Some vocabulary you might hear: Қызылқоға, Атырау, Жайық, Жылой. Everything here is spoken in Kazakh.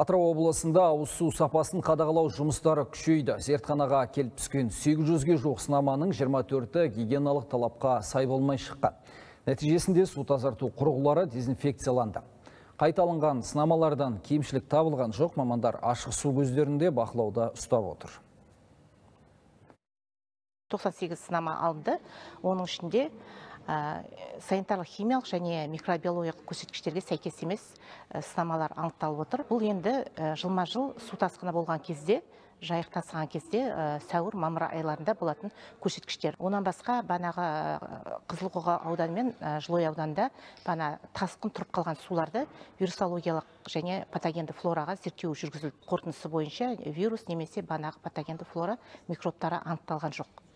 Атырау облысында ауыз су сапасын қадағалау жұмыстары күшейді. Зертханаға келіп түскен 800-ге жуық сынаманың 24-і гигиеналық талапқа сай болмай шыққан. Нәтижесінде су тазарту құрылғылары дезинфекцияланды. Қайталанған сынамалардан кемшілік табылған жоқ, мамандар ашық су көздерінде бақылауда ұстап отыр. 98 сынама алынды, оның ішінде санитарлық-химиялық және микробиологиялық көрсеткіштерге сәйкес емес сынамалар анықталып отыр. Бұл енді жылма-жыл су тасқыны болған кезде, жайық тасыған кезде сәуір-мамыр айларында болатын көрсеткіштер. Онан басқа банағы Қызылқоға ауданы мен Жылой ауданында тасқын тұрып қалған суларды вирусологиялық және патогенді флораға зерттеу жүргізіліп, қорытындысы бойынша вирус немесе банағы патогенді флора микробтары анықталған жоқ.